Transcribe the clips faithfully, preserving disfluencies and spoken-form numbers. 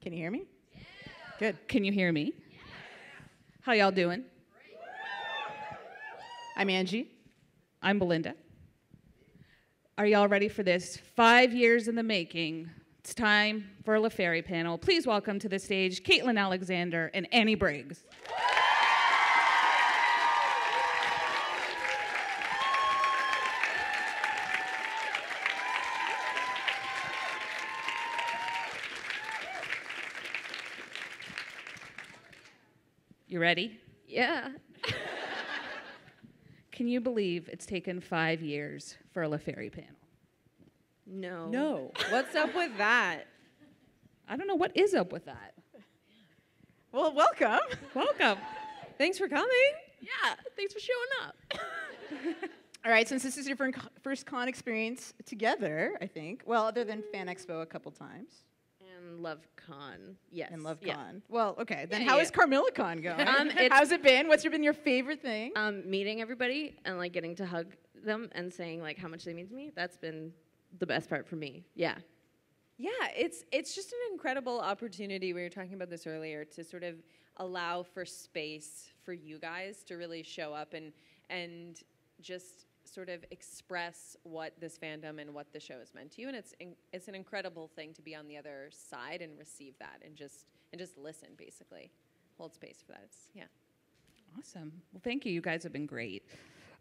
Can you hear me? Yeah. Good. Can you hear me? Yeah. How y'all doing? I'm Angie. I'm Belinda. Are y'all ready for this? Five years in the making. It's time for a LaFerry panel. Please welcome to the stage Kaitlyn Alexander and Annie Briggs. You ready? Yeah. Can you believe it's taken five years for a LaFerry panel? No. No. What's up with that? I don't know. What is up with that? Well, welcome. Welcome. Thanks for coming. Yeah. Thanks for showing up. All right. Since this is your first con experience together, I think. Well, other than Fan Expo a couple times. And LoveCon, yes. And LoveCon. Yeah. Well, okay. Then yeah, how yeah. is CarmillaCon going? Um, How's it been? What's been your favorite thing? Um, meeting everybody and like getting to hug them and saying like how much they mean to me. That's been the best part for me. Yeah. Yeah. It's it's just an incredible opportunity. We were talking about this earlier to sort of allow for space for you guys to really show up and and just sort of express what this fandom and what the show has meant to you, and it's in, it's an incredible thing to be on the other side and receive that, and just and just listen, basically, hold space for that. It's yeah, awesome. Well, thank you. You guys have been great.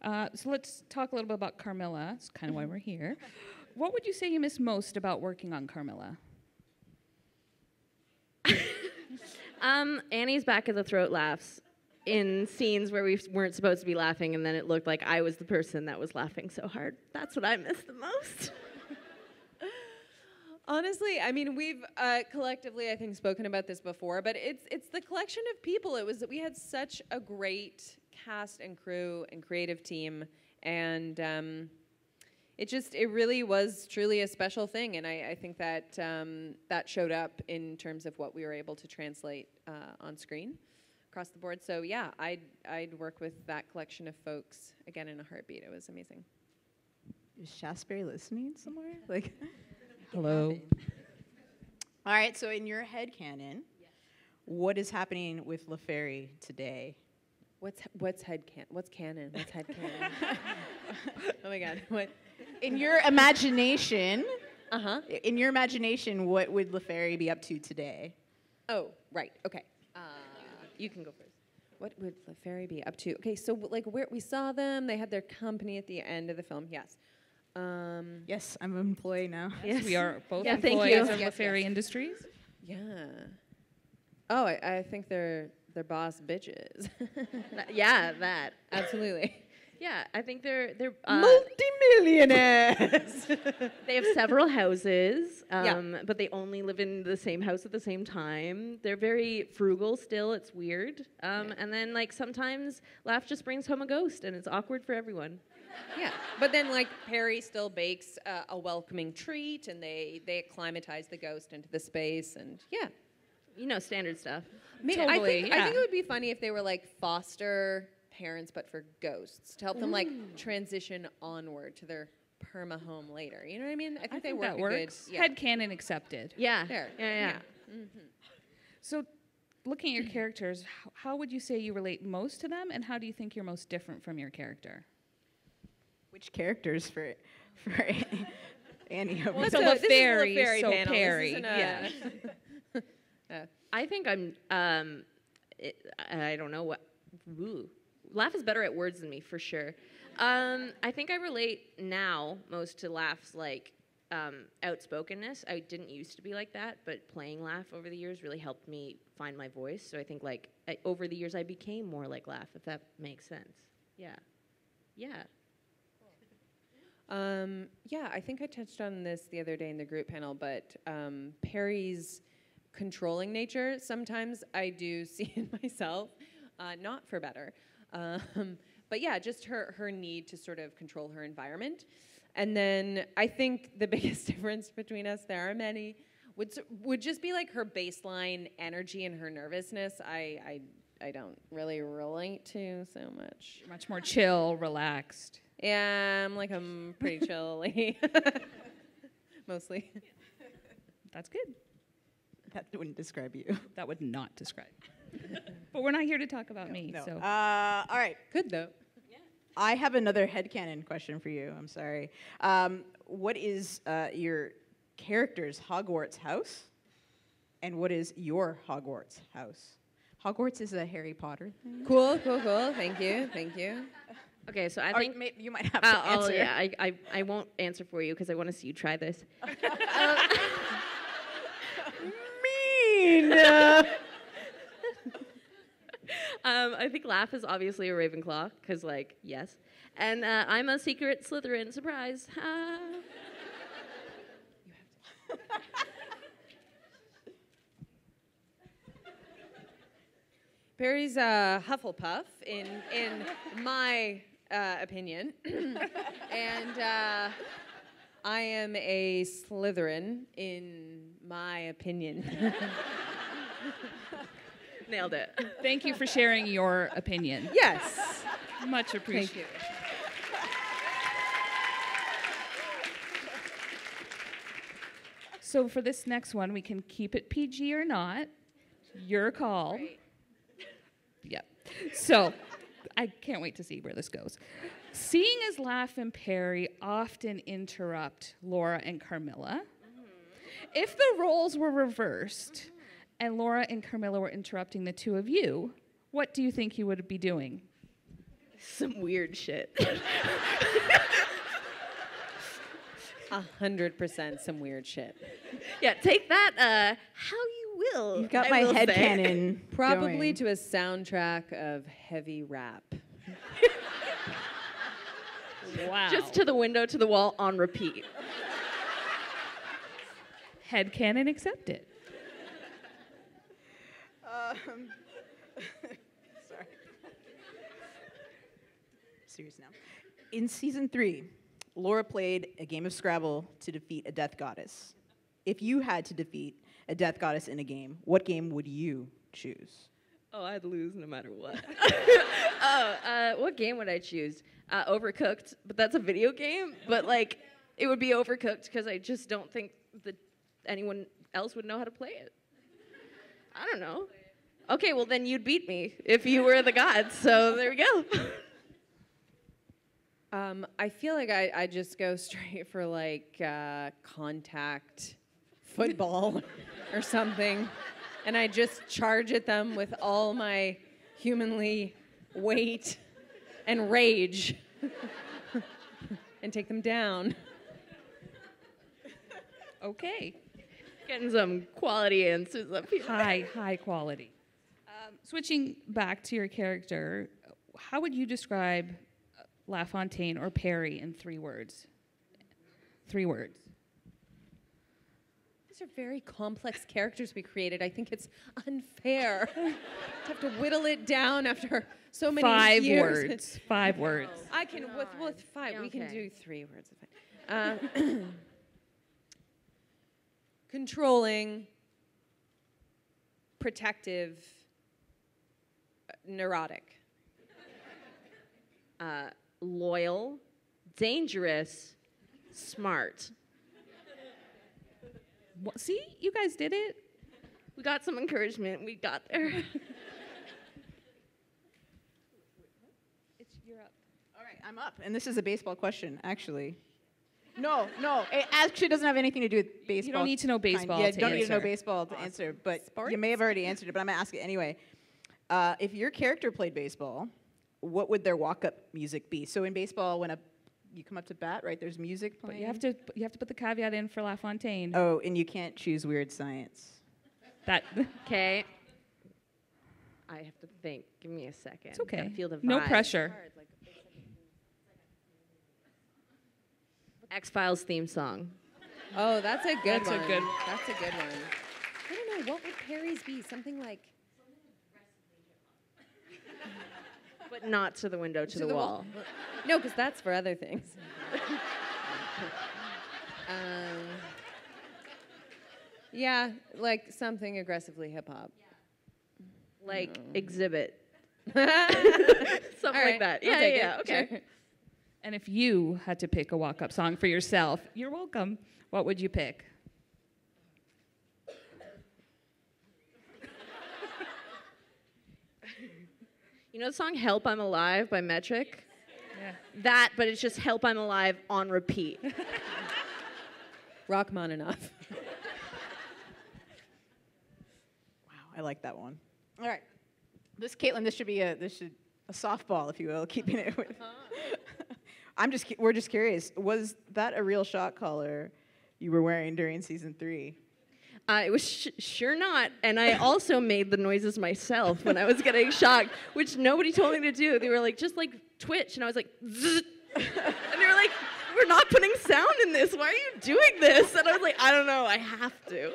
Uh, so let's talk a little bit about Carmilla. It's kind of why we're here. What would you say you miss most about working on Carmilla? um, Annie's back of the throat laughs. In scenes where we weren't supposed to be laughing, and then it looked like I was the person that was laughing so hard. That's what I miss the most. Honestly, I mean, we've uh, collectively, I think, spoken about this before, but it's it's the collection of people. It was that we had such a great cast and crew and creative team, and um, it just it really was truly a special thing, and I, I think that um, that showed up in terms of what we were able to translate uh, on screen. Across the board, so yeah, I'd, I'd work with that collection of folks again in a heartbeat. It was amazing. Is Shasberry listening somewhere? Like, hello. All right, so in your head canon, yes. What is happening with LaFerry today? What's what's head can what's canon? What's head canon? Oh my God! What? In your imagination, uh huh. In your imagination, what would LaFerry be up to today? Oh, right. Okay. Uh, You can go first. What would LaFerry be up to? Okay, so like where we saw them, they had their company at the end of the film. Yes. Um, yes, I'm an employee now. Yes, we are both yeah, employees of yes, LaFerry yes. Industries. Yeah. Oh, I, I think they're they're boss bitches. Yeah, that absolutely. Yeah, I think they're they're uh, multimillionaires. They have several houses, um, yeah. but they only live in the same house at the same time. They're very frugal still. It's weird. Um, yeah. And then like sometimes Laugh just brings home a ghost, and it's awkward for everyone. Yeah, but then like Perry still bakes uh, a welcoming treat, and they they acclimatize the ghost into the space, and yeah, you know, standard stuff. Maybe, totally. I think, yeah. I think it would be funny if they were like foster parents, but for ghosts to help Ooh. them like transition onward to their perma home later. You know what I mean? I think, I think they work that works. Good, yeah. Headcanon accepted. Yeah. There. Yeah. Yeah. yeah. Mm-hmm. So, looking at your characters, how, how would you say you relate most to them, and how do you think you're most different from your character? Which characters for for Annie? Well, it's so LaFerry, LaFerry so panel. Perry. Yeah. uh, I think I'm. Um, it, I don't know what. Ooh. Laugh is better at words than me, for sure. Um, I think I relate now most to Laugh's like um, outspokenness. I didn't used to be like that, but playing Laugh over the years really helped me find my voice. So I think like I, over the years I became more like Laugh, if that makes sense. Yeah, yeah. Cool. Um, yeah, I think I touched on this the other day in the group panel, but um, Perry's controlling nature sometimes I do see in myself, uh, not for better. Um, but yeah, just her, her need to sort of control her environment. And then I think the biggest difference between us, there are many, would, would just be like her baseline energy and her nervousness. I, I, I don't really relate to so much. You're much more chill, relaxed. Yeah, I'm like, I'm pretty chill-y. Mostly. That's good. That wouldn't describe you. That would not describe you. But we're not here to talk about no, me. No. So. Uh, all right. Good, though. Yeah. I have another headcanon question for you. I'm sorry. Um, what is uh, your character's Hogwarts house? And what is your Hogwarts house? Hogwarts is a Harry Potter thing. Cool, cool, cool. Thank you. Thank you. Okay, so I think... Or you might have to uh, answer. Oh, yeah. I, I, I won't answer for you because I want to see you try this. uh, mean! um, I think Laugh is obviously a Ravenclaw because, like, yes. And uh, I'm a secret Slytherin. Surprise. Ah. You have to... Perry's a Hufflepuff, in in my uh, opinion, and uh, I am a Slytherin, in my opinion. Nailed it. Thank you for sharing your opinion. Yes. Much appreciated. Thank you. So for this next one, we can keep it P G or not. Your call. Great. Yep. So I can't wait to see where this goes. Seeing as Laugh and Perry often interrupt Laura and Carmilla, mm-hmm. if the roles were reversed mm-hmm. and Laura and Carmilla were interrupting the two of you, what do you think you would be doing? Some weird shit. A hundred percent some weird shit. Yeah, take that uh, how you will. You got I my head cannon. Probably going to a soundtrack of heavy rap. Wow. Just to the window, to the wall, on repeat. Head cannon accepted. Um, sorry. Serious now. In season three, Laura played a game of Scrabble to defeat a death goddess. If you had to defeat a death goddess in a game, what game would you choose? Oh, I'd lose no matter what. oh, uh, what game would I choose? Uh, Overcooked, but that's a video game. But like, it would be Overcooked because I just don't think that anyone else would know how to play it. I don't know. Okay, well then you'd beat me if you were the god. So there we go. um, I feel like I, I just go straight for like uh, contact. Football or something, and I just charge at them with all my humanly weight and rage and take them down. Okay. Getting some quality answers up here. High, high quality. Um, switching back to your character, how would you describe LaFontaine or Perry in three words? Three words. Are very complex characters we created. I think it's unfair to have to whittle it down after so many five years. Five words. Five words. Oh, I can, with, with five, yeah, we okay. can do three words. Uh, controlling, protective, uh, neurotic. Uh, loyal, dangerous, smart. See, you guys did it. We got some encouragement. We got there. It's, you're up. All right, I'm up. And this is a baseball question, actually. No, no. It actually doesn't have anything to do with baseball. You don't need to know baseball. Yeah, you don't answer. need to know baseball to awesome. answer. But Sports? You may have already answered it, but I'm going to ask it anyway. Uh, if your character played baseball, what would their walk-up music be? So in baseball, when a you come up to bat, right? There's music playing. But you have to you have to put the caveat in for LaFontaine. Oh, and you can't choose weird science. That okay. I have to think. Give me a second. It's okay. I feel the vibe. No pressure. X-Files theme song. Oh, that's a good that's one. That's a good. That's a good one. I don't know what would Perry's be. Something like. But not to the window, to, to the, the wall. wall. No, because that's for other things. um, yeah, like something aggressively hip-hop. Yeah. Like no. Exhibit. something right. like that. Yeah, yeah, yeah, okay. Sure. And if you had to pick a walk-up song for yourself, you're welcome. What would you pick? You know the song Help I'm Alive by Metric? Yeah. That, but it's just Help I'm Alive on repeat. Rachmaninoff. Wow, I like that one. All right. This, Kaitlyn, this should be a, this should, a softball, if you will, keeping it with. I'm just, we're just curious, was that a real shot collar you were wearing during season three? Uh, it was sh sure not, and I also made the noises myself when I was getting shocked, which nobody told me to do. They were like, just like twitch, and I was like, zzz. And they were like, we're not putting sound in this, why are you doing this? And I was like, I don't know, I have to.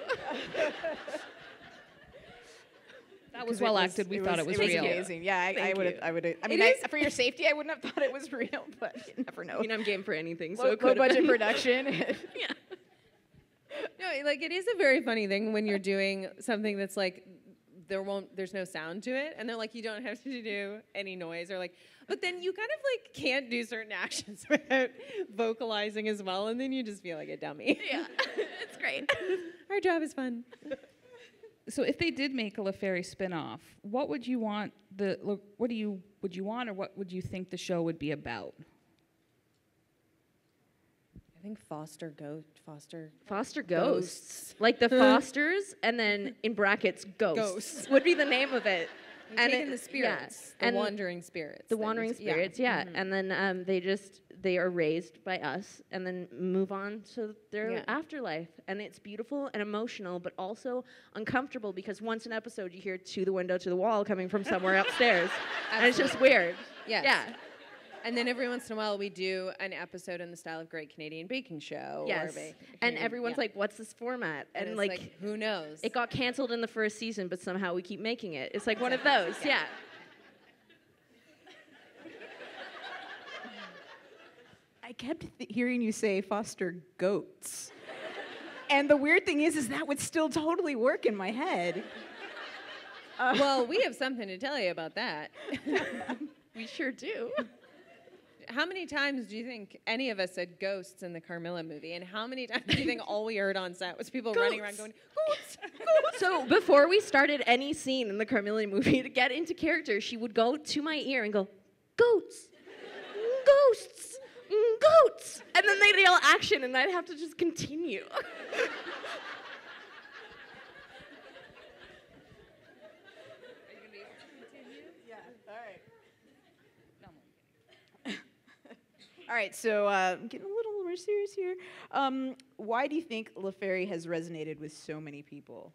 That was well acted. We thought it was real. It was amazing. Yeah, I, I would. I would. I mean, I, for your safety, I wouldn't have thought it was real, but you never know. I mean, I'm game for anything. So low, low budget production. Yeah. No, like it is a very funny thing when you're doing something that's like there won't, there's no sound to it, and they're like you don't have to do any noise or like, but then you kind of like can't do certain actions without vocalizing as well, and then you just feel like a dummy. Yeah, it's great. Our job is fun. So if they did make a LaFerry spin-off, what would you want the what do you would you want or what would you think the show would be about? I think foster goat foster foster ghosts. ghosts. Like the Fosters and then in brackets ghosts, ghosts. Would be the name of it. You're and it, the spirits, yeah. the and wandering spirits. The wandering was, spirits, yeah. yeah. Mm-hmm. And then um, they just they are raised by us and then move on to their yeah. afterlife. And it's beautiful and emotional, but also uncomfortable because once an episode you hear to the window, to the wall coming from somewhere upstairs. Absolutely. And it's just weird. Yes. Yeah. And then every once in a while we do an episode in the style of Great Canadian Baking Show. Yes. Or Canadian, and everyone's yeah. like, what's this format? And, and like, like, who knows? It got canceled in the first season, but somehow we keep making it. It's like one of those, yeah. yeah. I kept th hearing you say foster goats. And the weird thing is, is that would still totally work in my head. Uh, well, we have something to tell you about that. We sure do. How many times do you think any of us said ghosts in the Carmilla movie? And how many times do you think all we heard on set was people ghosts. running around going, ghosts, ghosts? So before we started any scene in the Carmilla movie, to get into character, she would go to my ear and go, goats, ghosts, goats. And then they'd yell action, and I'd have to just continue. All right, so uh, I'm getting a little more serious here. Um, why do you think LaFerry has resonated with so many people?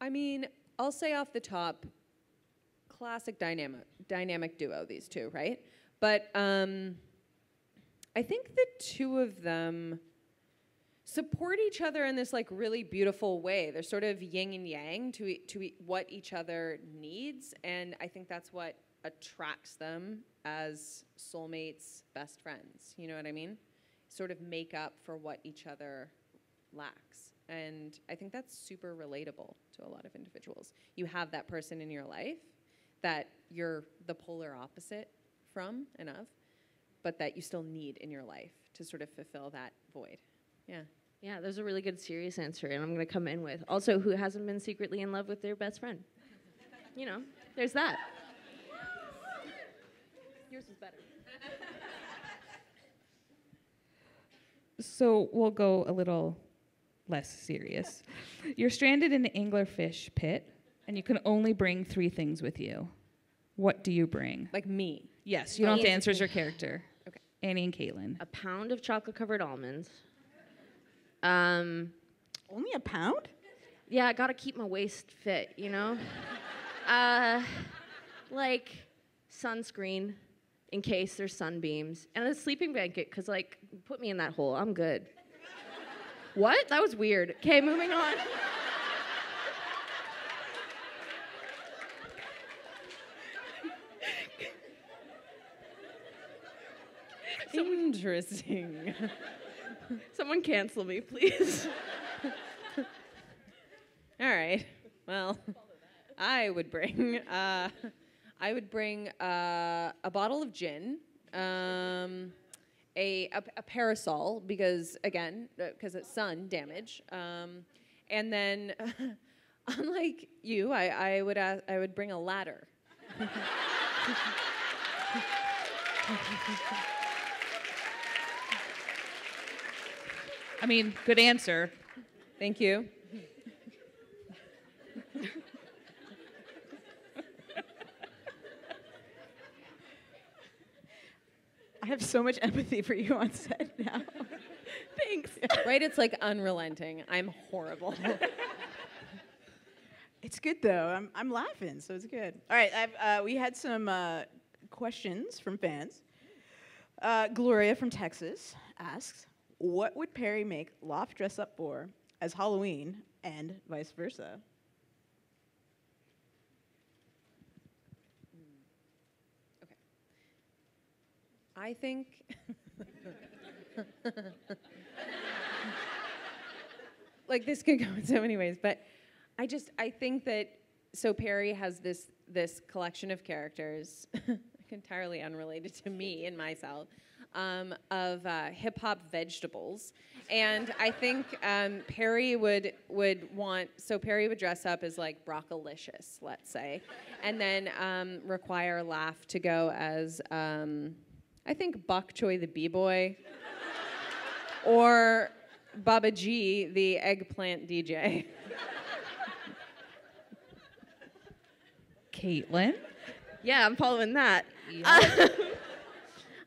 I mean, I'll say off the top, classic dynamic, dynamic duo, these two, right? But um, I think the two of them support each other in this like really beautiful way. They're sort of yin and yang to, e to e what each other needs, and I think that's what attracts them as soulmates, best friends, you know what I mean? Sort of make up for what each other lacks. And I think that's super relatable to a lot of individuals. You have that person in your life that you're the polar opposite from and of, but that you still need in your life to sort of fulfill that void. Yeah. Yeah, there's a really good serious answer, and I'm going to come in with, also, who hasn't been secretly in love with their best friend? You know, there's that. Yours is better. So we'll go a little less serious. You're stranded in the anglerfish pit, and you can only bring three things with you. What do you bring? Like me. Yes, you don't have to answer as your character. Okay. Annie and Kaitlyn. A pound of chocolate-covered almonds. Um, Only a pound? Yeah, I gotta keep my waist fit, you know? uh, like, sunscreen in case there's sunbeams. And a sleeping blanket, because, like, put me in that hole. I'm good. What? That was weird. Okay, moving on. Interesting. Someone cancel me, please. All right. Well, I would bring, uh, I would bring uh, a bottle of gin, um, a, a, a parasol because, again, because it's sun damage, um, And then, uh, unlike you, I, I would ask, I would bring a ladder. I mean, good answer. Thank you. I have so much empathy for you on set now. Thanks. Right? It's like unrelenting. I'm horrible. It's good, though. I'm, I'm laughing, so it's good. All right. I've, uh, we had some uh, questions from fans. Uh, Gloria from Texas asks, what would Perry make Lof dress up for as Halloween and vice versa? I think like this could go in so many ways, but I just I think that so Perry has this this collection of characters entirely unrelated to me and myself um, of uh, hip hop vegetables, and I think um, Perry would would want so Perry would dress up as like broccolicious, let's say, and then um, require Laugh to go as um, I think Bok Choy the B-boy or Baba G the eggplant D J. Kaitlyn? Yeah, I'm following that. Yep. Um,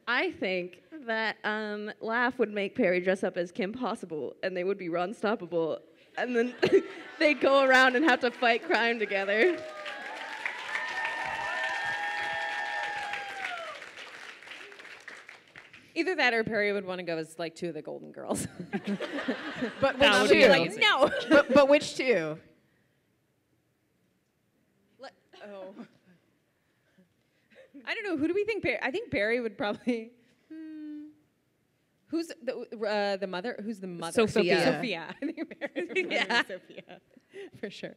I think that um, Laugh would make Perry dress up as Kim Possible and they would be Ron Stoppable and then they'd go around and have to fight crime together. Either that or Perry would want to go as like two of the Golden Girls. But which two? Like, no. but, but which two? Le oh. I don't know. Who do we think Perry? I think Perry would probably. Hmm. Who's the uh, the mother? Who's the mother? Sophia. Sophia. I think Perry's the mother yeah. Sophia, for sure.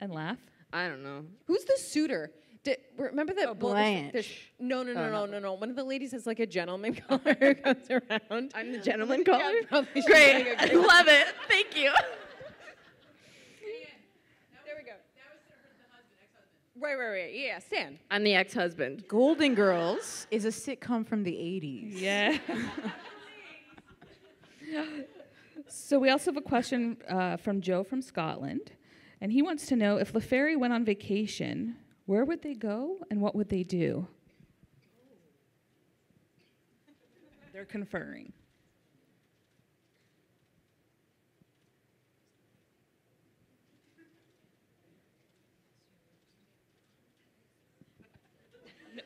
And Laugh? I don't know. Who's the suitor? Did, remember that oh, Blanche. There's, there's, no, no, no, oh, no, no, no. One of the ladies has like a gentleman caller who goes around. I'm the gentleman caller? Yeah, probably great. Great. I love it. Thank you. Yeah, yeah. There we go. That was the husband, ex-husband. Right, right, right. Yeah, Stan. I'm the ex-husband. Golden Girls is a sitcom from the eighties. Yeah. So we also have a question uh, from Joe from Scotland. And he wants to know if LaFerry went on vacation, where would they go and what would they do? They're conferring.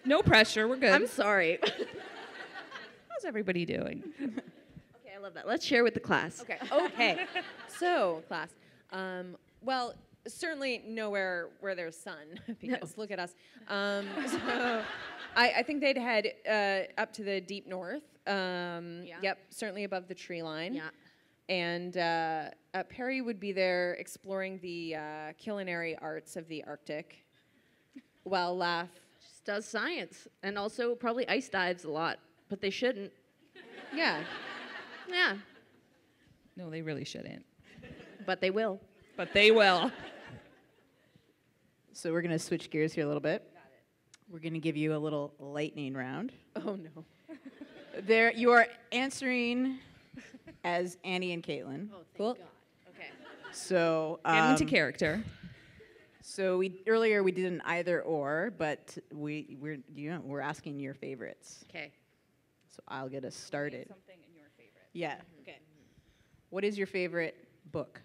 No pressure, we're good. I'm sorry. How's everybody doing? Okay, I love that. Let's share with the class. Okay, okay. So, class, um, well, certainly nowhere where there's sun, because no. Look at us. Um, so I, I think they'd head uh, up to the deep north. Um, yeah. Yep, certainly above the tree line. Yeah. And uh, uh, Perry would be there exploring the uh, culinary arts of the Arctic. While Laugh just does science and also probably ice dives a lot, but they shouldn't. Yeah. Yeah. No, they really shouldn't. But they will. But they will. So we're going to switch gears here a little bit. Got it. We're going to give you a little lightning round. Oh, no. There, you are answering as Annie and Kaitlyn. Oh, thank cool. God. Okay. So, um, and into character. So we earlier we did an either or, but we we're you know we're asking your favorites. Okay. So I'll get us started. Something in your favorite. Yeah. Mm-hmm. Okay. What is your favorite book?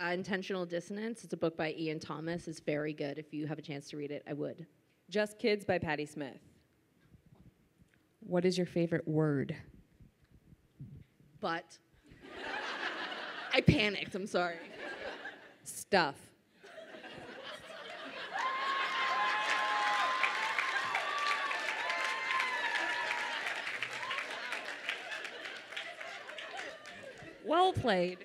Uh, Intentional Dissonance. It's a book by Ian Thomas. It's very good. If you have a chance to read it, I would. Just Kids by Patti Smith. What is your favorite word? But. I panicked. I'm sorry. Stuff. Well played.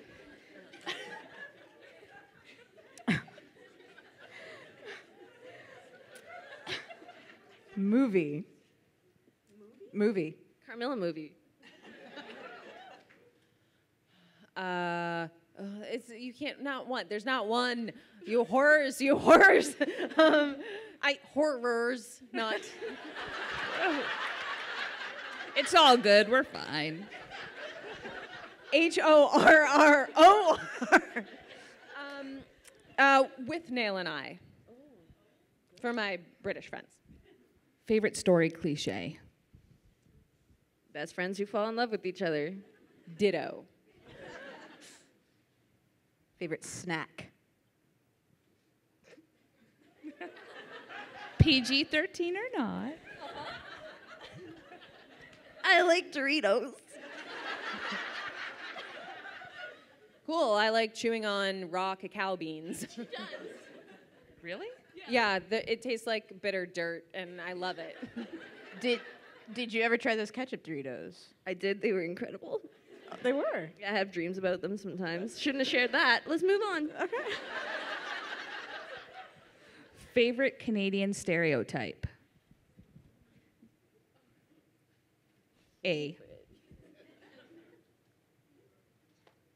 Movie. Movie. Movie. Carmilla movie. uh, oh, it's you can't not one. There's not one. You horrors, you horrors. um, I horrors, not. It's all good. We're fine. H O R R O R. Um, uh, with Nail and I. For my British friends. Favorite story cliche. Best friends who fall in love with each other. Ditto. Favorite snack. P G thirteen or not. I like Doritos. Cool, I like chewing on raw cacao beans. She does. Really? Yeah, yeah the, it tastes like bitter dirt, and I love it. Did Did you ever try those ketchup Doritos? I did. They were incredible. Oh, they were. I have dreams about them sometimes. Shouldn't have shared that. Let's move on. Okay. Favorite Canadian stereotype? A.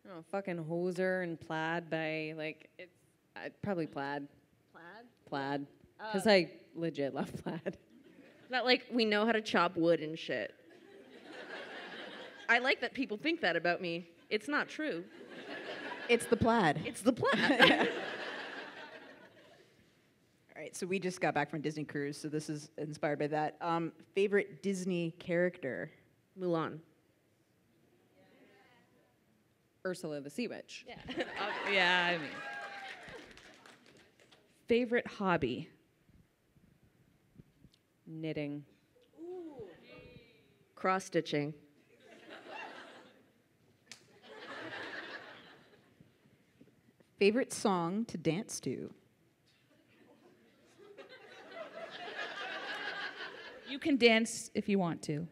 Oh, fucking hoser and plaid by, like, it's uh, probably plaid. Plaid? Plaid. Because uh, I legit love plaid. Not like we know how to chop wood and shit. I like that people think that about me. It's not true. It's the plaid. It's the plaid. All right, so we just got back from Disney Cruise, so this is inspired by that. Um, favorite Disney character? Mulan. Ursula the Sea Witch. Yeah. uh, yeah, I mean. Favorite hobby? Knitting. Ooh. Cross-stitching. Favorite song to dance to? You can dance if you want to.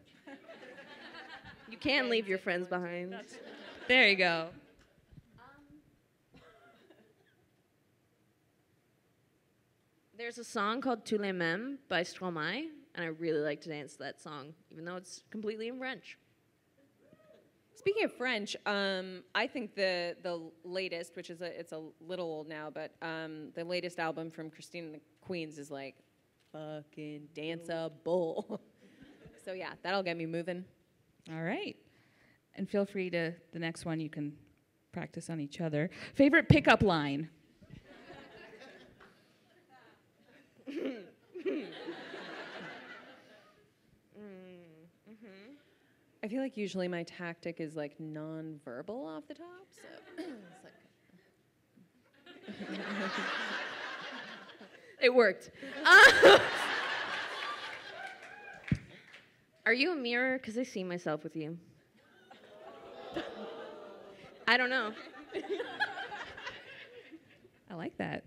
You can leave your friends behind. That's There you go. Um, There's a song called Tous les Mêmes by Stromae, and I really like to dance to that song, even though it's completely in French. Speaking of French, um, I think the the latest, which is a, it's a little old now, but um, the latest album from Christine and the Queens is like fucking danceable. So yeah, that'll get me moving. All right. And feel free to, the next one you can practice on each other. Favorite pickup line? mm, mm-hmm. I feel like usually my tactic is like non-verbal off the top, so it's like it worked. Uh, are you a mirror? Because I see myself with you. I don't know. I like that.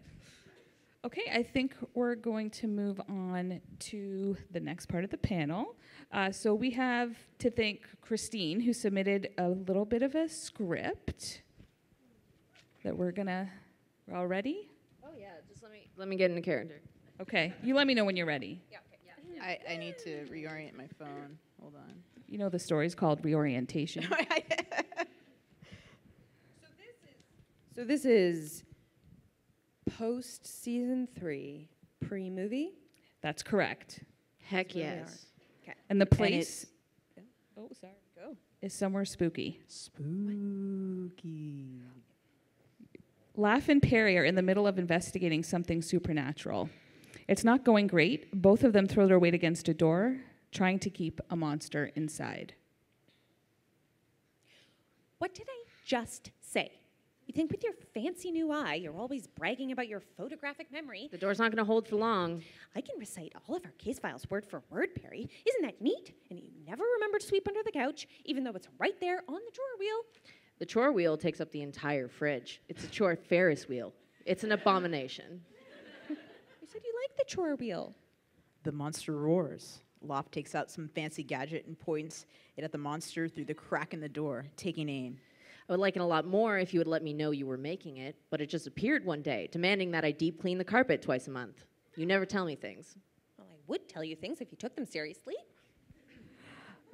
Okay, I think we're going to move on to the next part of the panel. Uh, so we have to thank Christine, who submitted a little bit of a script that we're gonna. We're all ready? Oh yeah, just let me let me get in the character. Okay, you let me know when you're ready. Yeah. Okay, yeah. I, I need to reorient my phone. Hold on. You know the story's called Reorientation. So this is post-season three, pre-movie? That's correct. Heck yes. And the place and oh, sorry. Go. Is somewhere spooky. Spooky. Laff and Perry are in the middle of investigating something supernatural. It's not going great. Both of them throw their weight against a door, trying to keep a monster inside. What did I just say? You think with your fancy new eye, you're always bragging about your photographic memory. The door's not going to hold for long. I can recite all of our case files word for word, Perry. Isn't that neat? And you never remember to sweep under the couch, even though it's right there on the drawer wheel. The chore wheel takes up the entire fridge. It's a chore Ferris wheel. It's an abomination. You said you like the chore wheel. The monster roars. Lop takes out some fancy gadget and points it at the monster through the crack in the door, taking aim. I would like it a lot more if you would let me know you were making it, but it just appeared one day, demanding that I deep clean the carpet twice a month. You never tell me things. Well, I would tell you things if you took them seriously.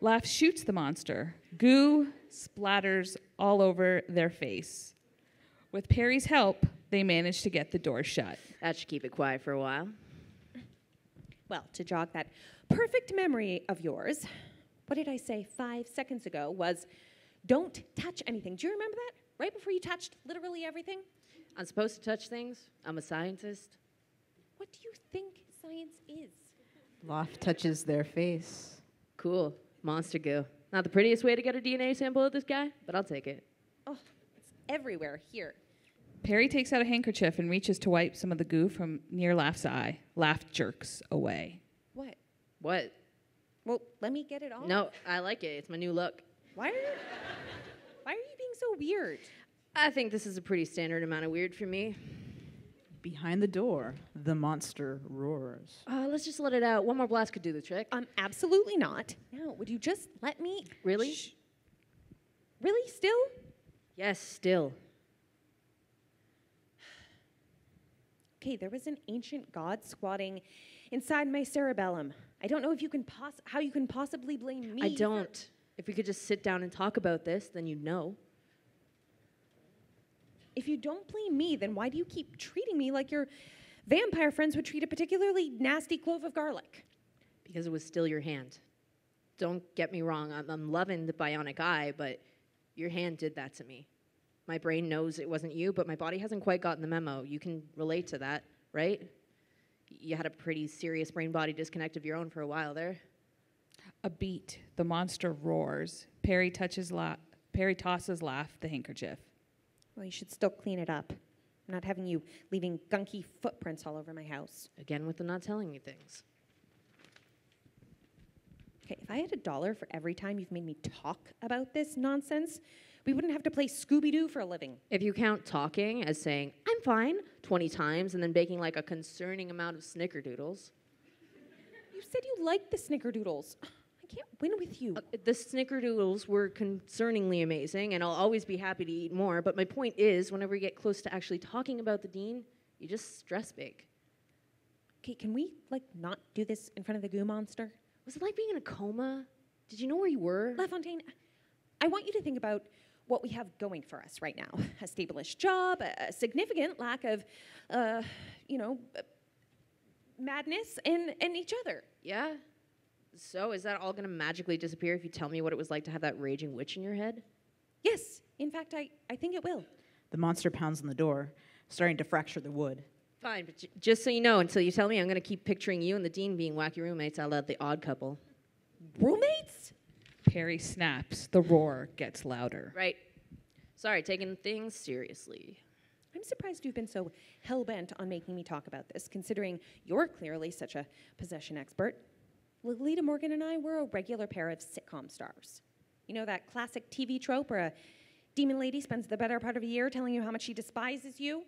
Laugh shoots the monster. Goo splatters all over their face. With Perry's help, they managed to get the door shut. That should keep it quiet for a while. Well, to jog that perfect memory of yours, what did I say five seconds ago was, don't touch anything. Do you remember that? Right before you touched literally everything? I'm supposed to touch things. I'm a scientist. What do you think science is? Loft touches their face. Cool. Monster goo. Not the prettiest way to get a D N A sample of this guy, but I'll take it. Oh, it's everywhere here. Perry takes out a handkerchief and reaches to wipe some of the goo from near Laugh's eye. Laugh jerks away. What? What? Well, let me get it off. No, I like it. It's my new look. Why are you, why are you being so weird? I think this is a pretty standard amount of weird for me. Behind the door, the monster roars. Uh, let's just let it out. One more blast could do the trick. Um, absolutely not. No, would you just let me? Really? Shh. Really? Still? Yes, still. Okay, there was an ancient god squatting inside my cerebellum. I don't know if you can poss- how you can possibly blame me. I don't. For- if we could just sit down and talk about this, then you'd know. If you don't blame me, then why do you keep treating me like your vampire friends would treat a particularly nasty clove of garlic? Because it was still your hand. Don't get me wrong. I'm, I'm loving the bionic eye, but your hand did that to me. My brain knows it wasn't you, but my body hasn't quite gotten the memo. You can relate to that, right? You had a pretty serious brain-body disconnect of your own for a while there. A beat. The monster roars. Perry touches La- Perry tosses Laugh the handkerchief. Well, you should still clean it up. I'm not having you leaving gunky footprints all over my house. Again with the not telling you things. Okay, if I had a dollar for every time you've made me talk about this nonsense, we wouldn't have to play Scooby-Doo for a living. If you count talking as saying, I'm fine, twenty times, and then baking like a concerning amount of snickerdoodles. You said you liked the snickerdoodles. I can't win with you. Uh, the snickerdoodles were concerningly amazing, and I'll always be happy to eat more, but my point is, whenever we get close to actually talking about the Dean, you just stress bake. Okay, can we, like, not do this in front of the goo monster? Was it like being in a coma? Did you know where you were? LaFontaine, I want you to think about what we have going for us right now. A established job, a significant lack of, uh, you know, madness and, and each other. Yeah? So is that all going to magically disappear if you tell me what it was like to have that raging witch in your head? Yes. In fact, I, I think it will. The monster pounds on the door, starting to fracture the wood. Fine, but j- just so you know, until you tell me, I'm going to keep picturing you and the Dean being wacky roommates. I love the Odd Couple. Roommates? Perry snaps. The roar gets louder. Right. Sorry, taking things seriously. I'm surprised you've been so hell-bent on making me talk about this, considering you're clearly such a possession expert. Lolita Morgan and I were a regular pair of sitcom stars. You know that classic T V trope where a demon lady spends the better part of a year telling you how much she despises you?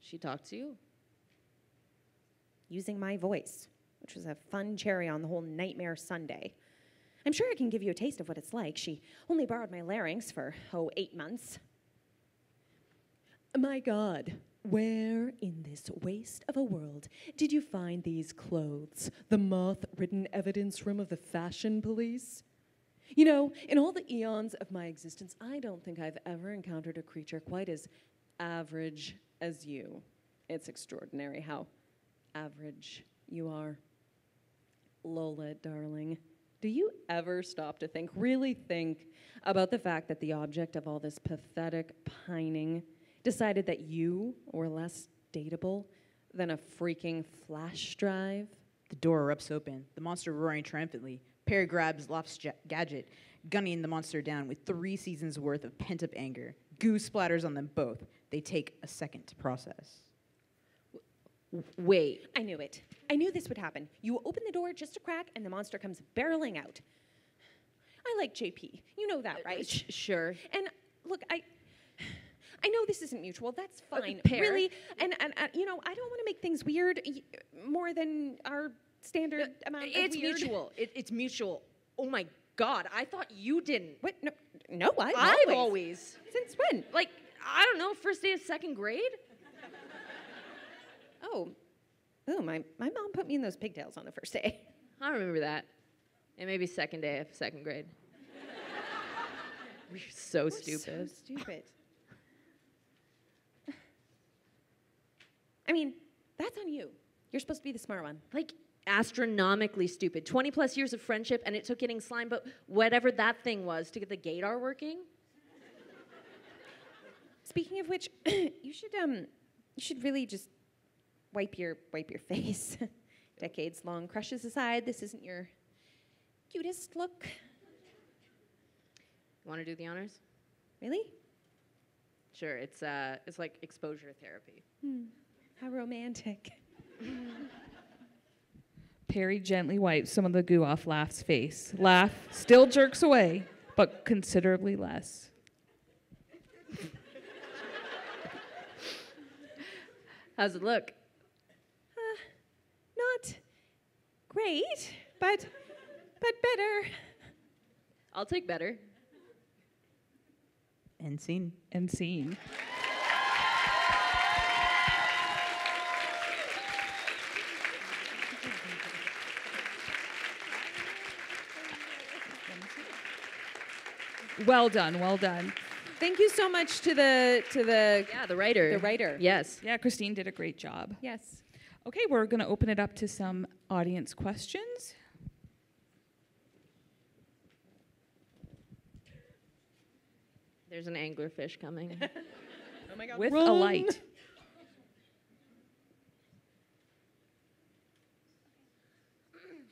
She talked to you? Using my voice, which was a fun cherry on the whole nightmare Sunday. I'm sure I can give you a taste of what it's like. She only borrowed my larynx for, oh, eight months. My God, where in this waste of a world did you find these clothes? The moth-ridden evidence room of the fashion police? You know, in all the eons of my existence, I don't think I've ever encountered a creature quite as average as you. It's extraordinary how average you are. Lola, darling, do you ever stop to think, really think, about the fact that the object of all this pathetic pining decided that you were less dateable than a freaking flash drive? The door rips open, the monster roaring triumphantly. Perry grabs Lof's ja- gadget, gunning the monster down with three seasons' worth of pent-up anger. Goo splatters on them both. They take a second to process. Wait. I knew it. I knew this would happen. You open the door just a crack, and the monster comes barreling out. I like J P. You know that, right? Uh, sh- sure. And, look, I... I know this isn't mutual. That's fine. Uh, really? And, and uh, you know, I don't want to make things weird y- more than our standard no, amount of weird. Mutual. It, it's mutual. Oh, my God. I thought you didn't. What? No, no I've, I've always. always. Since when? Like, I don't know, first day of second grade? oh. Oh, my, my mom put me in those pigtails on the first day. I remember that. And maybe second day of second grade. We're so We're stupid. so stupid. I mean, that's on you. You're supposed to be the smart one. Like, astronomically stupid. twenty plus years of friendship, and it took getting slime, but whatever that thing was, to get the gaydar working. Speaking of which, you should um, you should really just wipe your wipe your face. Decades long crushes aside, this isn't your cutest look. You want to do the honors? Really? Sure. It's uh, it's like exposure therapy. Hmm. How romantic. Perry gently wipes some of the goo off Laugh's face. Laugh still jerks away, but considerably less. How's it look? Uh, not great, but but better. I'll take better. End scene. End scene. Well done, well done. Thank you so much to the to the yeah the writer the writer yes yeah Christine did a great job. Yes. Okay, we're going to open it up to some audience questions. There's an anglerfish coming. Oh my God! With Wrong. a light.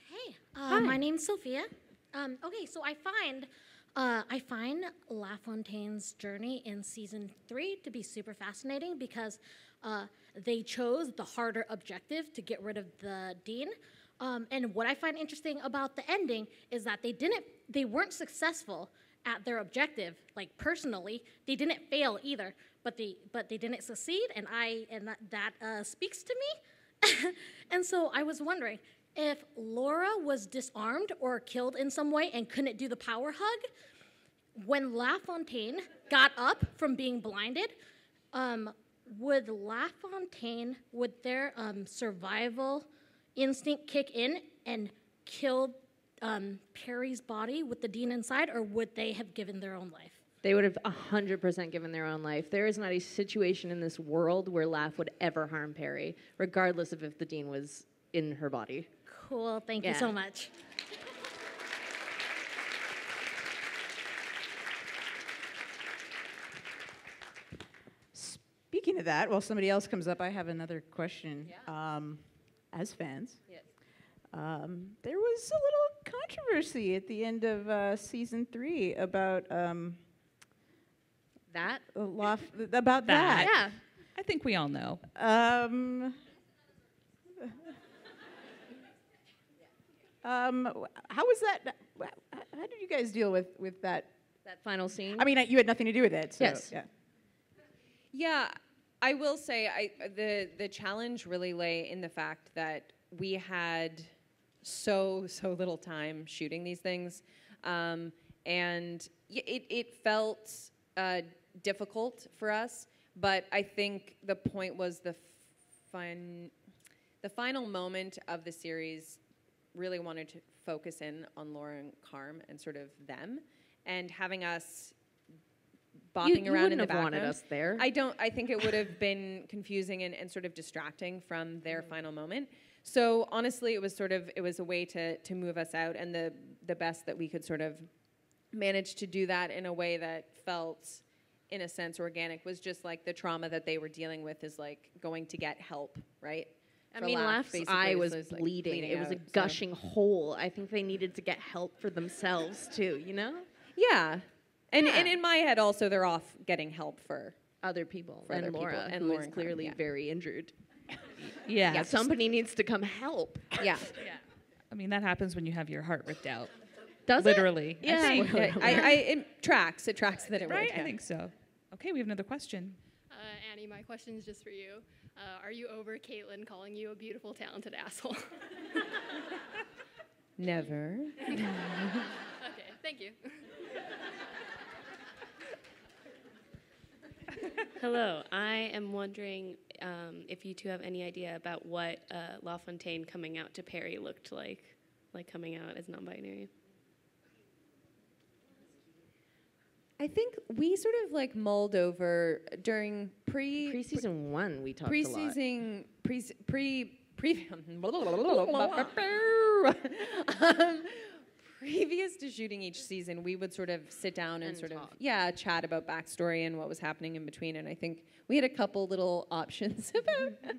Hey, uh, Hi. my name's Sophia. Um, okay, so I find. Uh, I find LaFontaine's journey in season three to be super fascinating because uh, they chose the harder objective to get rid of the dean. Um, and what I find interesting about the ending is that they didn't, they weren't successful at their objective. Like personally, they didn't fail either, but they but they didn't succeed. And I and that, that uh, speaks to me. And so I was wondering. If Laura was disarmed or killed in some way and couldn't do the power hug, when LaFontaine got up from being blinded, um, would LaFontaine, would their um, survival instinct kick in and kill um, Perry's body with the dean inside, or would they have given their own life? They would have one hundred percent given their own life. There is not a situation in this world where Laf would ever harm Perry, regardless of if the dean was in her body. Cool, thank yeah. you so much. Speaking of that, while somebody else comes up, I have another question. Yeah. Um, as fans, yes. um, there was a little controversy at the end of uh, season three about um, that. Laf about that. that. Yeah, I think we all know. Um, Um, how was that? How did you guys deal with with that? That final scene. I mean, you had nothing to do with it. So, yes. Yeah. Yeah, I will say, I the the challenge really lay in the fact that we had so so little time shooting these things, um, and it it felt uh, difficult for us. But I think the point was the fun, the final moment of the series. Really wanted to focus in on Laura and Carm and sort of them, and having us bopping you, you around in the background. Wanted us there. I don't. I think it would have been confusing and, and sort of distracting from their mm. final moment. So honestly, it was sort of it was a way to to move us out, and the the best that we could sort of manage to do that in a way that felt, in a sense, organic was just like the trauma that they were dealing with is like going to get help, right? I mean, Laugh's eye was bleeding. Like bleeding it out, was a gushing so. hole. I think they needed to get help for themselves, too, you know? Yeah. And yeah. and in my head, also, they're off getting help for other people. For and other Laura, people. And Laura's clearly yeah. very injured. Yeah. yeah. Somebody needs to come help. Yeah. yeah. I mean, that happens when you have your heart ripped out. Does Literally. it? Literally. Yeah. yeah. I, I, it tracks. It tracks that it right? would. Yeah. I think so. Okay, we have another question. Uh, Annie, my question's just for you. Uh, are you over Kaitlyn calling you a beautiful, talented asshole? Never. Okay, thank you. Hello, I am wondering um, if you two have any idea about what uh, LaFontaine coming out to Perry looked like, like coming out as non-binary. I think we sort of like mulled over during pre preseason pre one we talked preseason pre pre pre um, previous to shooting each season, we would sort of sit down and, and sort talk. of yeah chat about backstory and what was happening in between. And I think we had a couple little options about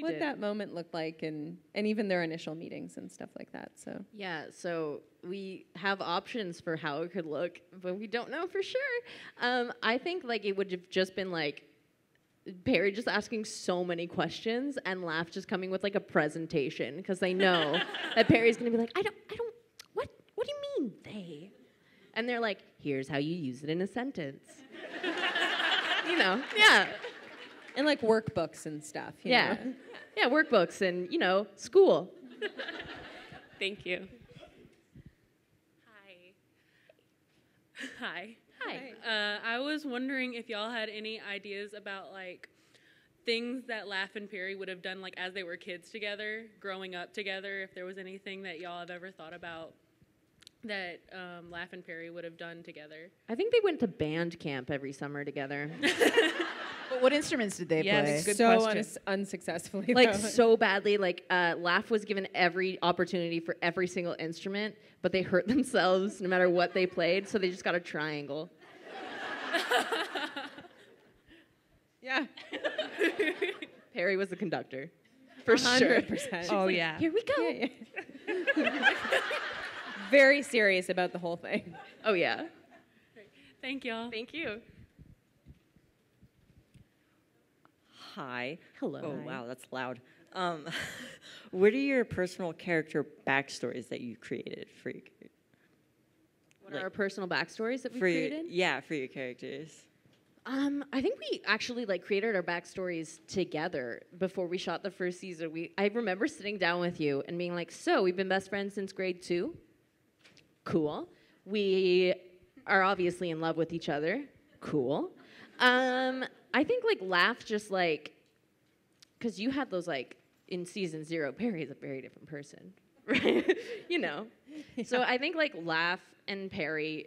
what did. that moment looked like, and and even their initial meetings and stuff like that. So yeah, so we have options for how it could look, but we don't know for sure. Um, I think like it would have just been like Perry just asking so many questions and Laugh just coming with like a presentation, because they know that Perry's gonna be like, I don't, I don't. What do you mean they? And they're like, here's how you use it in a sentence. You know, yeah. And like workbooks and stuff. You yeah. know? Yeah, workbooks and, you know, school. Thank you. Hi. Hi. Hi. Uh, I was wondering if y'all had any ideas about like things that Laugh and Perry would have done like as they were kids together, growing up together, if there was anything that y'all have ever thought about that um, Laugh and Perry would have done together. I think they went to band camp every summer together. But what instruments did they yes, play? Yes, good so question. Uns unsuccessfully. Like probably. so badly. Like uh, Laugh was given every opportunity for every single instrument, but they hurt themselves no matter what they played, so they just got a triangle. Yeah. Perry was the conductor. For one hundred percent. Sure. Oh, like, yeah. Here we go. Yeah, yeah. Very serious about the whole thing. Oh, yeah. Thank y'all. Thank you. Hi. Hello. Oh, Hi. Wow, that's loud. Um, what are your personal character backstories that you created for your character? What like, are our personal backstories that we created? Your, yeah, for your characters. Um, I think we actually like created our backstories together before we shot the first season. We I remember sitting down with you and being like, so we've been best friends since grade two. Cool. We are obviously in love with each other. Cool. Um, I think like Laugh just like, because you had those like in season zero, Perry is a very different person, right? You know. Yeah. So I think like Laugh and Perry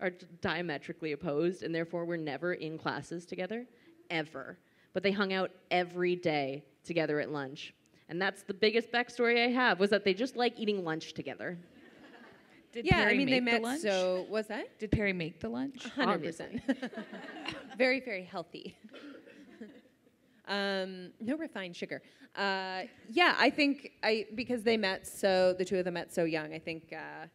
are diametrically opposed, and therefore we're never in classes together, ever. But they hung out every day together at lunch, and that's the biggest backstory I have, was that they just like eating lunch together. Did yeah, Perry I mean, make they met, the lunch? So, was that? Did Perry make the lunch? one hundred percent. Very, very healthy. Um, no refined sugar. Uh, yeah, I think, I because they met so, the two of them met so young, I think uh,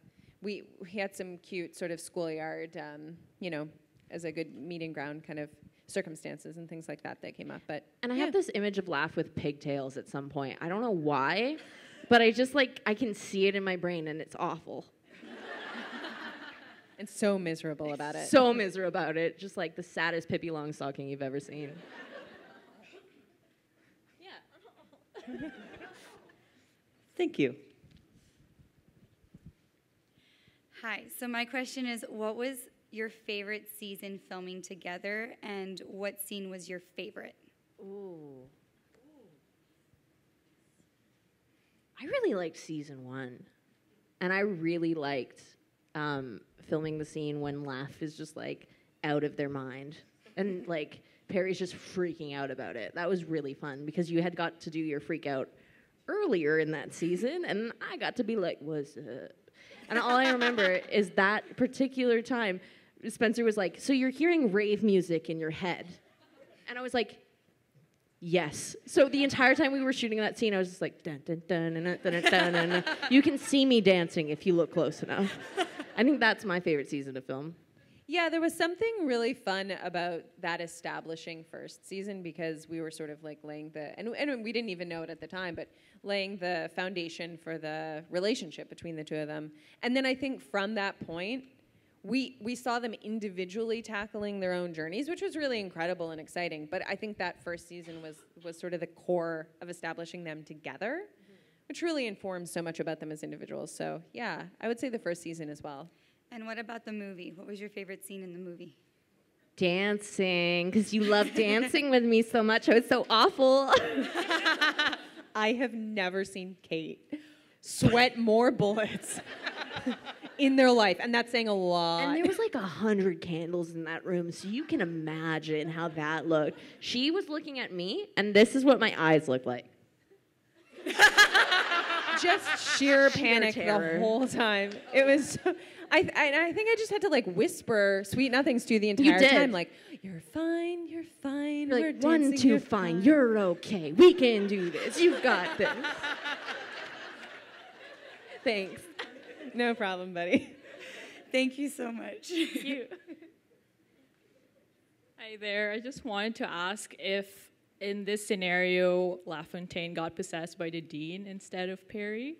we, we had some cute sort of schoolyard, um, you know, as a good meeting ground kind of circumstances and things like that that came up. But And I yeah. have this image of Laugh with pigtails at some point. I don't know why, but I just like, I can see it in my brain, and it's awful. And so miserable about it. So miserable about it. Just like the saddest Pippi Longstocking you've ever seen. Yeah. Thank you. Hi. So my question is, what was your favorite season filming together, and what scene was your favorite? Ooh. I really liked season one. And I really liked... Um, filming the scene when Laugh is just like out of their mind and like Perry's just freaking out about it. That was really fun because you had got to do your freak out earlier in that season, and I got to be like, what's up? And all I remember is that particular time Spencer was like, so you're hearing rave music in your head? And I was like, yes. So the entire time we were shooting that scene, I was just like, dun dun dun dun dun dun dun. You can see me dancing if you look close enough. I think that's my favorite season to film. Yeah, there was something really fun about that establishing first season, because we were sort of like laying the, and, and we didn't even know it at the time, but laying the foundation for the relationship between the two of them. And then I think from that point, we, we saw them individually tackling their own journeys, which was really incredible and exciting. But I think that first season was, was sort of the core of establishing them together, which really informs so much about them as individuals. So yeah, I would say the first season as well. And what about the movie? What was your favorite scene in the movie? Dancing, because you love dancing with me so much. I was so awful. I have never seen Kate sweat more bullets in their life, and that's saying a lot. And there was like a hundred candles in that room, so you can imagine how that looked. She was looking at me, and this is what my eyes looked like. Just sheer panic terror. The whole time. It was. So, I, I I think I just had to like whisper sweet nothings to you the entire you time, like you're fine, you're fine. You're we're like dancing, one, two, you're fine. fine. You're okay. We can do this. You've got this. Thanks. No problem, buddy. Thank you so much. Thank you. Hi there. I just wanted to ask if, in this scenario, LaFontaine got possessed by the Dean instead of Perry.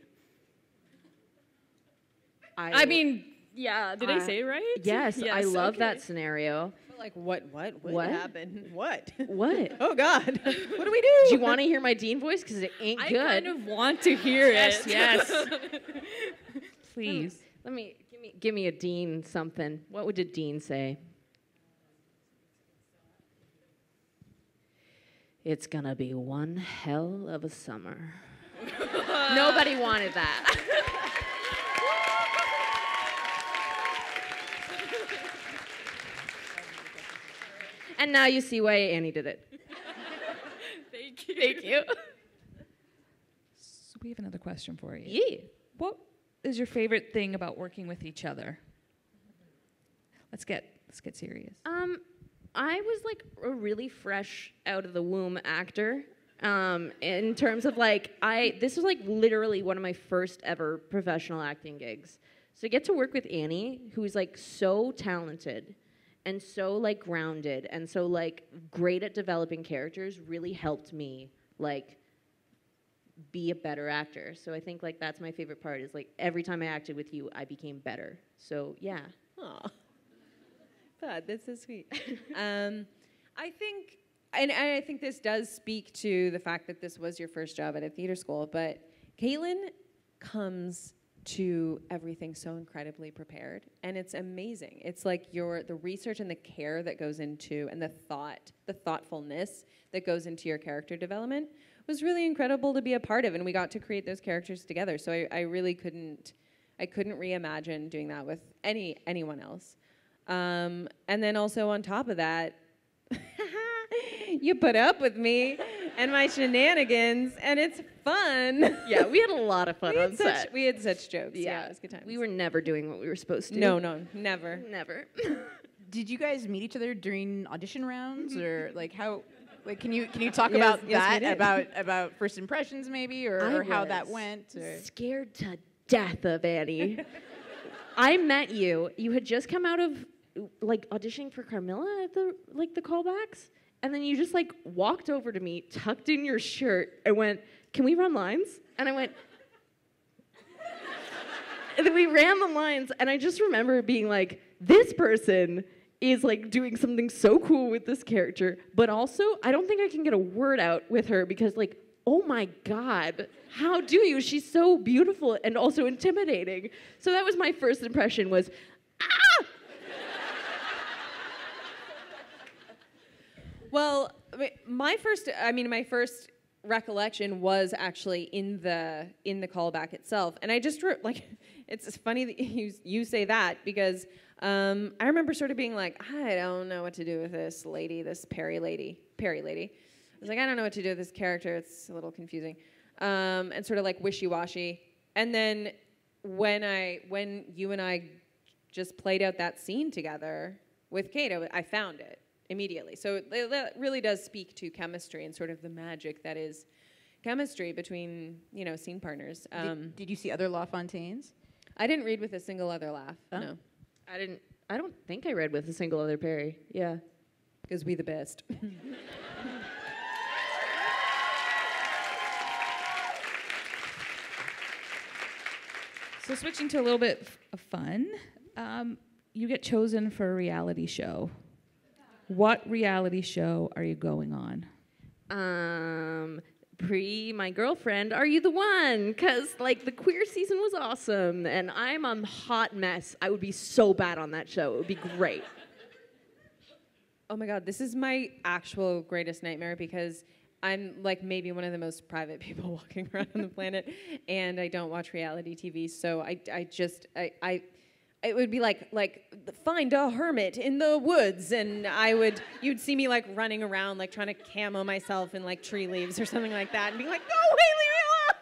I, I mean, yeah. Did uh, I say it right? Yes, yes, I love okay. that scenario. Like what? What? What, what? happened? What? What? Oh God! What do we do? Do you want to hear my Dean voice? Because it ain't I good. I kind of want to hear it. Yes. yes. Please, let me give me give me a Dean something. What would a Dean say? It's gonna be one hell of a summer. Nobody wanted that. And now you see why Annie did it. Thank you. Thank you. So we have another question for you. Yeah. What is your favorite thing about working with each other? Let's get let's get serious. Um, I was like a really fresh out of the womb actor. Um, in terms of like I this was like literally one of my first ever professional acting gigs. So I get to work with Annie, who's like so talented. And so like grounded and so like great at developing characters really helped me like be a better actor. So I think like that's my favorite part is like every time I acted with you, I became better. So yeah. Aw. God, that's so sweet. um, I think, and, and I think this does speak to the fact that this was your first job at a theater school, but Kaitlyn comes to everything so incredibly prepared, and it's amazing. It's like your the research and the care that goes into, and the thought, the thoughtfulness that goes into your character development was really incredible to be a part of, and we got to create those characters together. So I, I really couldn't, I couldn't reimagine doing that with any anyone else. Um, and then also on top of that, you put up with me and my shenanigans, and it's fun. Yeah, we had a lot of fun on such, set. We had such jokes. Yeah. yeah, it was good times. We were never doing what we were supposed to. No, no, never, never. Did you guys meet each other during audition rounds, or like how? Like, can you can you talk yes, about yes, that? About about first impressions, maybe, or, or how that went? Or? Scared to death of Annie. I met you. You had just come out of like auditioning for Carmilla at the like the callbacks. And then you just like walked over to me, tucked in your shirt, and went, "Can we run lines?" And I went, and then we ran the lines, and I just remember being like, "This person is like doing something so cool with this character, but also I don't think I can get a word out with her because like, oh my God, how do you? She's so beautiful and also intimidating." So that was my first impression was, ah. Well, my first, I mean, my first recollection was actually in the in the callback itself. And I just, re like, it's funny that you, you say that because um, I remember sort of being like, I don't know what to do with this lady, this Perry lady, Perry lady. I was like, I don't know what to do with this character. It's a little confusing. Um, and sort of like wishy-washy. And then when I, when you and I just played out that scene together with Kate, I found it. Immediately. So that really does speak to chemistry and sort of the magic that is chemistry between, you know, scene partners. Um, did, did you see other LaFontaines? I didn't read with a single other laugh. Oh. No. I didn't, I don't think I read with a single other Perry. Yeah. Because we the best. So switching to a little bit of fun, um, you get chosen for a reality show. What reality show are you going on? Um, pre My Girlfriend, Are You the One? Because, like, the queer season was awesome, and I'm a hot mess. I would be so bad on that show. It would be great. Oh, my God. This is my actual greatest nightmare because I'm, like, maybe one of the most private people walking around on the planet, and I don't watch reality T V, so I, I just... I. I it would be like, like, find a hermit in the woods, and I would, you'd see me like running around, like trying to camo myself in like tree leaves or something like that, and being like, no way, leave me alone!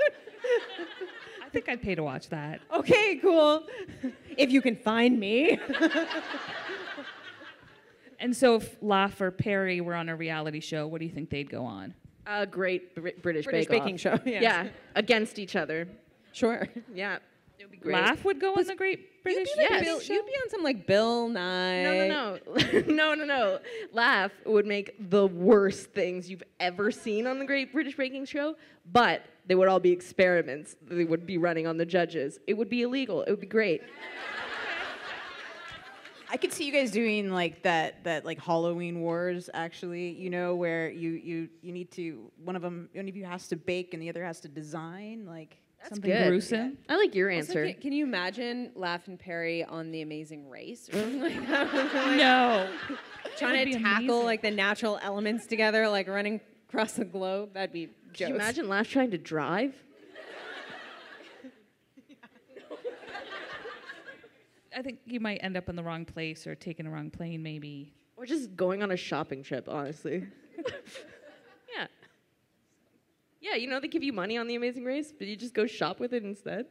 I think I'd pay to watch that. Okay, cool. If you can find me. And so if Laf or Perry were on a reality show, what do you think they'd go on? A great Br British, British Bake Baking Show. Yeah. Yeah, against each other. Sure. Yeah. It would be great. Laugh would go on the Great British You'd be, like yes. Bill, you'd be on some like Bill Nye. No, no, no. no, no, no. Laugh would make the worst things you've ever seen on the Great British Baking Show, but they would all be experiments. They would be running on the judges. It would be illegal. It would be great. I could see you guys doing like that, that like Halloween Wars, actually, you know, where you, you, you need to, one of them, one of you has to bake and the other has to design, like. That's something good. Gruesome. Yeah. I like your answer. Also, can, can you imagine Laff and Perry on The Amazing Race? Or something like that? Like, no. Trying to tackle amazing. like the natural elements together, like running across the globe. That'd be jokes. Can you imagine Laff trying to drive? I think you might end up in the wrong place or taking a wrong plane, maybe. Or just going on a shopping trip, honestly. Yeah. Yeah, you know, they give you money on The Amazing Race, but you just go shop with it instead.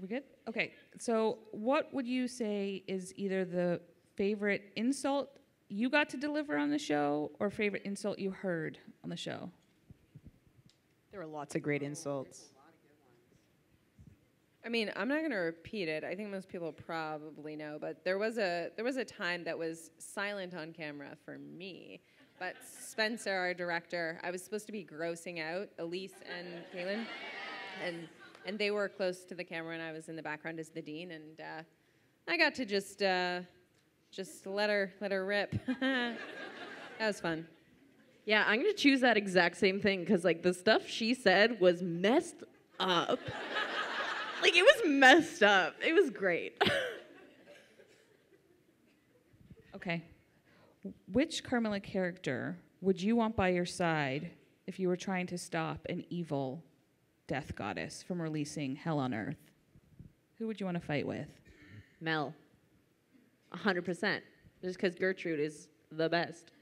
We good? Okay, so what would you say is either the favorite insult you got to deliver on the show or favorite insult you heard on the show? There were lots of great insults. I mean, I'm not going to repeat it. I think most people probably know, but there was a there was a time that was silent on camera for me. But Spencer, our director, I was supposed to be grossing out Elise and Kaitlyn, and and they were close to the camera, and I was in the background as the dean, and uh, I got to just uh, just let her let her rip. That was fun. Yeah, I'm going to choose that exact same thing because like the stuff she said was messed up. Like, it was messed up. It was great. Okay. Which Carmilla character would you want by your side if you were trying to stop an evil death goddess from releasing hell on earth? Who would you want to fight with? Mel. one hundred percent. Just because Gertrude is the best.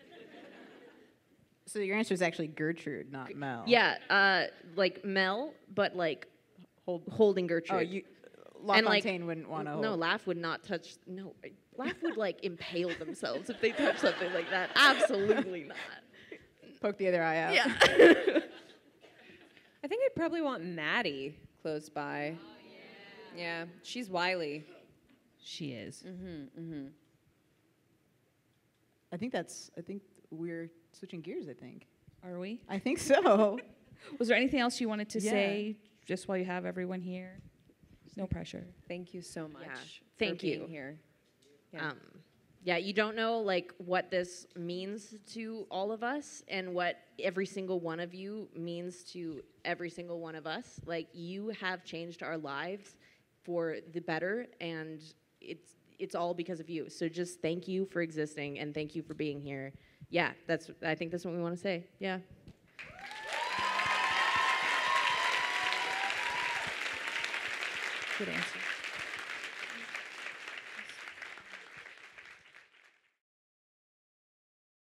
So your answer is actually Gertrude, not Mel. Yeah, uh, like Mel, but like... Hold, holding Gertrude. Oh, you, LaFontaine like, wouldn't want to. No, Laff would not touch. No, Laff would like impale themselves if they touch something like that. Absolutely not. Poke the other eye out. Yeah. I think I'd probably want Maddie close by. Oh, yeah. Yeah, she's wily. She is. Mm-hmm. Mm-hmm. I think that's. I think we're switching gears. I think. Are we? I think so. Was there anything else you wanted to yeah. say? Just while you have everyone here, no pressure. Thank you so much. Yeah. Thank for you being here. Yeah. Um, yeah, you don't know like what this means to all of us, and what every single one of you means to every single one of us. Like you have changed our lives for the better, and it's it's all because of you. So just thank you for existing, and thank you for being here. Yeah, that's. I think that's what we want to say. Yeah. Good answer.